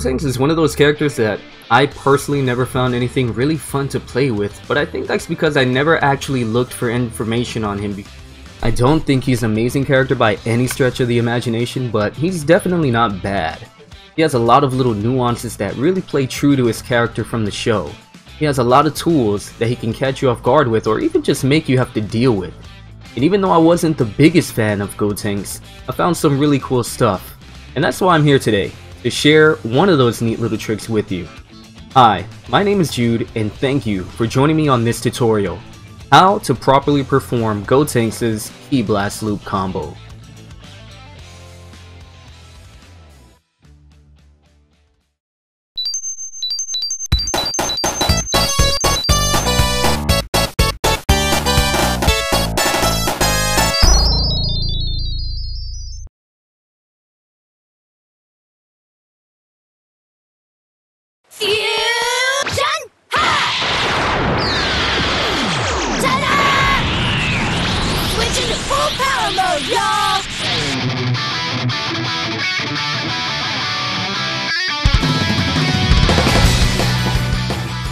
Gotenks is one of those characters that I personally never found anything really fun to play with, but I think that's because I never actually looked for information on him. I don't think he's an amazing character by any stretch of the imagination, but he's definitely not bad. He has a lot of little nuances that really play true to his character from the show. He has a lot of tools that he can catch you off guard with or even just make you have to deal with. And even though I wasn't the biggest fan of Gotenks, I found some really cool stuff. And that's why I'm here today, to share one of those neat little tricks with you. Hi, my name is Jude and thank you for joining me on this tutorial. How to properly perform Gotenks' Ki Blast Loop combo.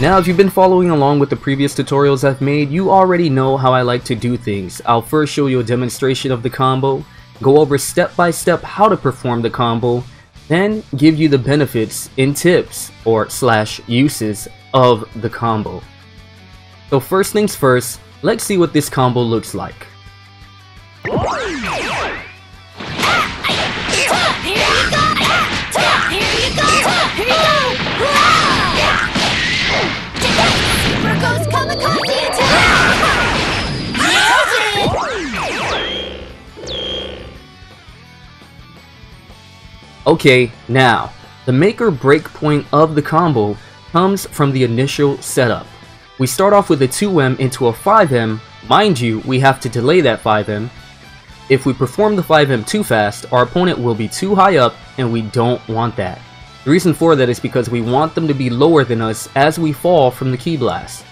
Now, if you've been following along with the previous tutorials I've made, you already know how I like to do things. I'll first show you a demonstration of the combo, go over step by step how to perform the combo, then give you the benefits and tips or slash uses of the combo. So first things first, let's see what this combo looks like. Okay, now, the make or break point of the combo comes from the initial setup. We start off with a 2M into a 5M, mind you, we have to delay that 5M. If we perform the 5M too fast, our opponent will be too high up and we don't want that. The reason for that is because we want them to be lower than us as we fall from the Ki Blast.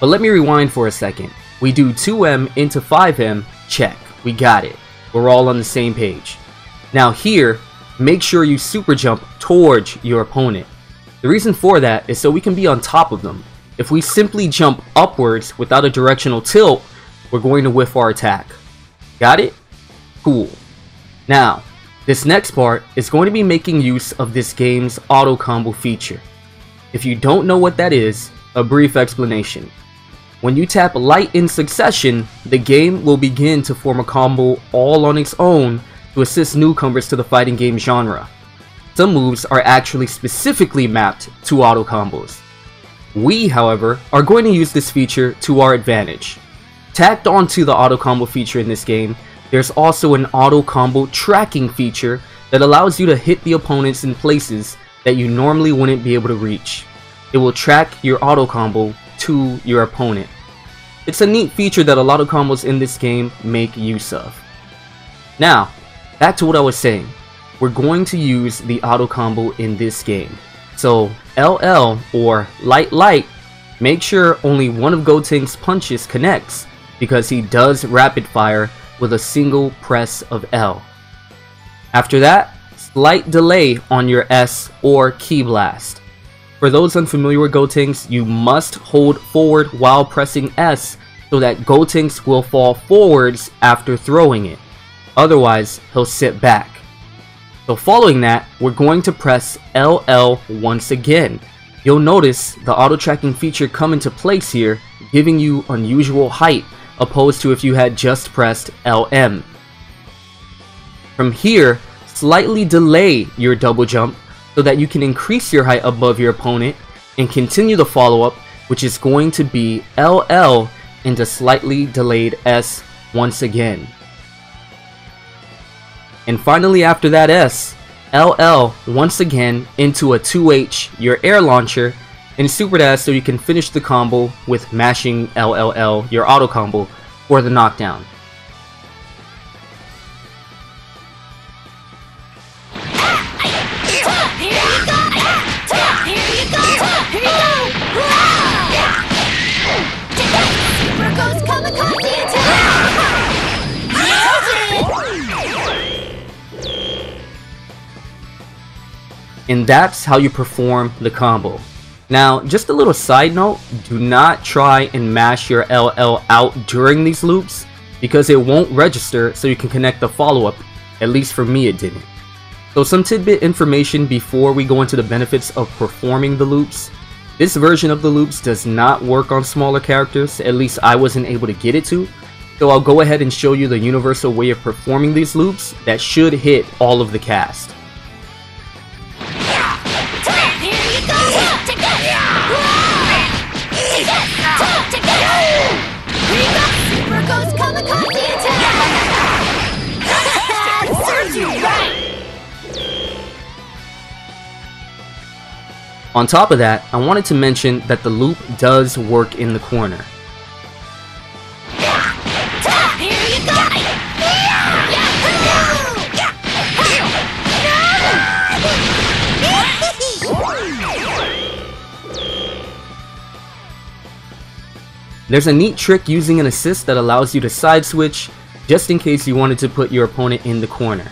But let me rewind for a second. We do 2M into 5M, check, we got it. We're all on the same page. Now here, make sure you super jump towards your opponent. The reason for that is so we can be on top of them. If we simply jump upwards without a directional tilt, we're going to whiff our attack. Got it? Cool. Now, this next part is going to be making use of this game's auto combo feature. If you don't know what that is, a brief explanation. When you tap light in succession, the game will begin to form a combo all on its own to assist newcomers to the fighting game genre. Some moves are actually specifically mapped to auto combos. We, however, are going to use this feature to our advantage. Tacked onto the auto combo feature in this game, there's also an auto combo tracking feature that allows you to hit the opponents in places that you normally wouldn't be able to reach. It will track your auto combo to your opponent. It's a neat feature that a lot of combos in this game make use of. Now, back to what I was saying. We're going to use the auto combo in this game. So LL or light light, make sure only one of Gotenks' punches connects because he does rapid fire with a single press of L. After that, slight delay on your S or Ki Blast. For those unfamiliar with Gotenks, you must hold forward while pressing S so that Gotenks will fall forwards after throwing it. Otherwise, he'll sit back. So following that, we're going to press LL once again. You'll notice the auto tracking feature come into place here, giving you unusual height opposed to if you had just pressed LM. From here, slightly delay your double jump so that you can increase your height above your opponent and continue the follow-up, which is going to be LL into slightly delayed S once again. And finally after that S, LL once again into a 2H, your air launcher, and super dash so you can finish the combo with mashing LLL, your auto combo, for the knockdown. and that's how you perform the combo. Now, just a little side note, do not try and mash your LL out during these loops because it won't register so you can connect the follow-up, at least for me it didn't. So some tidbit information before we go into the benefits of performing the loops. This version of the loops does not work on smaller characters, at least I wasn't able to get it to, so I'll go ahead and show you the universal way of performing these loops that should hit all of the cast. On top of that, I wanted to mention that the loop does work in the corner. There's a neat trick using an assist that allows you to side switch, just in case you wanted to put your opponent in the corner.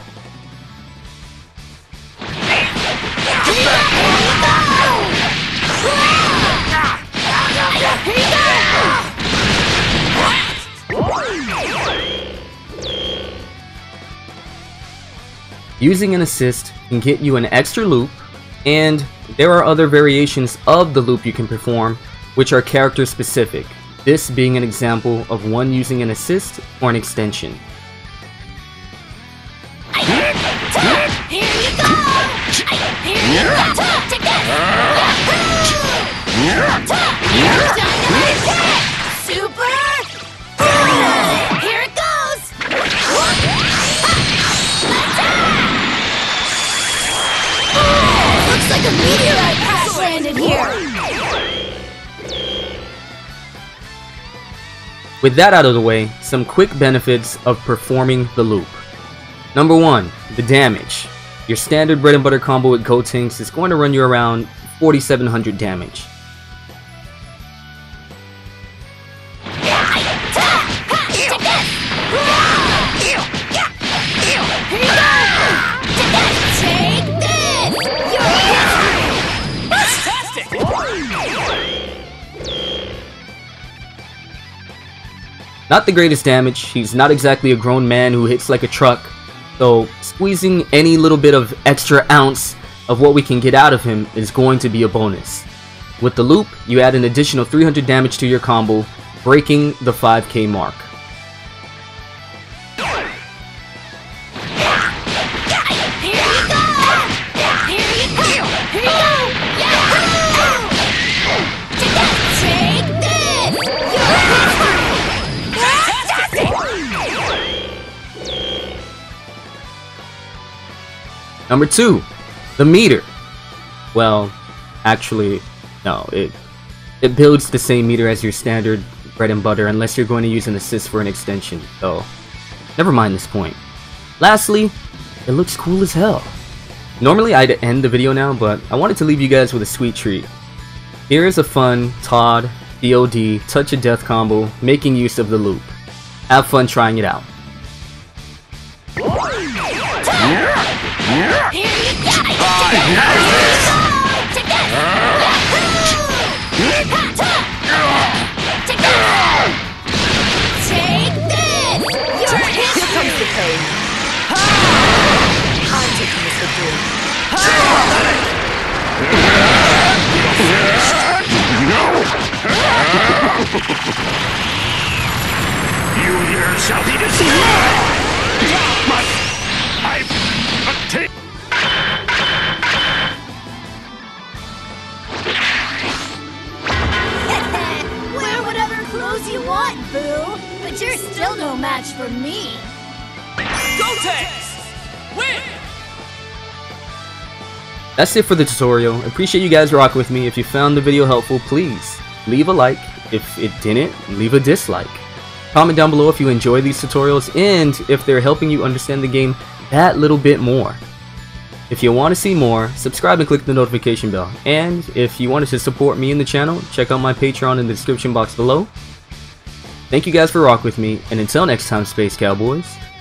Using an assist can get you an extra loop, and there are other variations of the loop you can perform, which are character specific, this being an example of one using an assist or an extension. With that out of the way, some quick benefits of performing the loop. Number 1, the damage. Your standard bread and butter combo with Gotenks is going to run you around 4700 damage. Not the greatest damage, he's not exactly a grown man who hits like a truck, so squeezing any little bit of extra ounce of what we can get out of him is going to be a bonus. With the loop, you add an additional 300 damage to your combo, breaking the 5k mark. Number 2, the meter. Well, actually, no, it builds the same meter as your standard bread and butter unless you're going to use an assist for an extension, so never mind this point. Lastly, it looks cool as hell. Normally I'd end the video now, but I wanted to leave you guys with a sweet treat. Here is a fun TOD, Touch of Death combo making use of the loop. Have fun trying it out. You here shall be destroyed! You want, boo, but you're still no match for me. Gotenks, win! That's it for the tutorial. Appreciate you guys rocking with me. If you found the video helpful, please leave a like. If it didn't, leave a dislike. Comment down below if you enjoy these tutorials and if they're helping you understand the game that little bit more. If you want to see more, subscribe and click the notification bell. And if you wanted to support me in the channel, check out my Patreon in the description box below. Thank you guys for rocking with me, and until next time, Space Cowboys.